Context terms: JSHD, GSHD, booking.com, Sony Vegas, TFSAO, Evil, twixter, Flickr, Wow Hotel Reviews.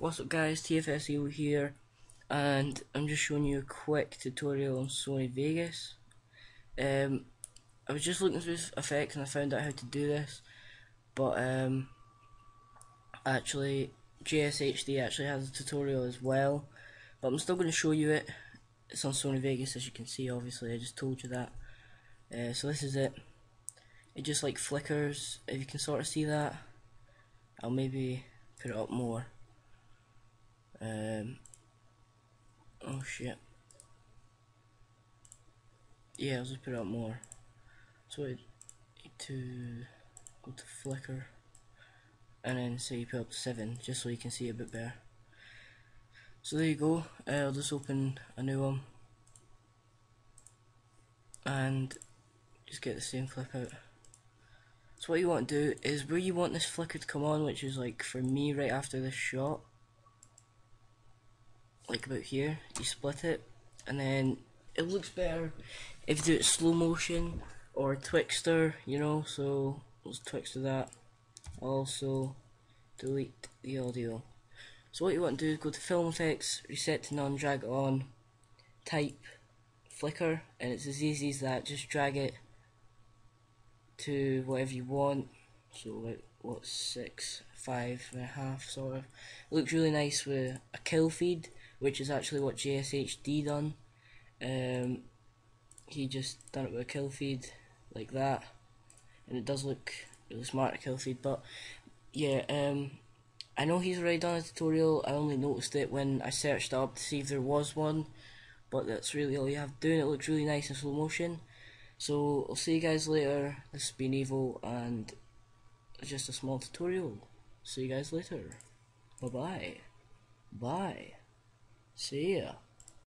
What's up guys, TFSAO here, and I'm just showing you a quick tutorial on Sony Vegas. I was just looking through effects and I found out how to do this, but actually GSHD actually has a tutorial as well, but I'm still going to show you it. It's on Sony Vegas, as you can see. Obviously I just told you that. So this is it. It just like flickers, if you can sort of see that. I'll maybe put it up more. Oh shit, yeah, I'll just put it up more. So I need to go to Flickr and then say you put up to 7, just so you can see a bit better. So there you go. I'll just open a new one and just get the same clip out. So what you want to do is where you want this flicker to come on, which is like for me right after this shot, like about here, you split it, and then it looks better if you do it slow motion or twixter, you know. So let's twixter that. Also delete the audio. So what you want to do is go to film effects, reset to none, drag it on, type flicker, and it's as easy as that. Just drag it to whatever you want. So like what, 6, 5.5 sort of. It looks really nice with a kill feed, which is actually what JSHD done. He just done it with a kill feed like that, and it does look really smart, a kill feed. But yeah, I know he's already done a tutorial. I only noticed it when I searched up to see if there was one, but that's really all you have to do, and it looks really nice in slow motion. So I'll see you guys later. This has been Evil, and it's just a small tutorial. See you guys later. Bye bye. Bye. See ya.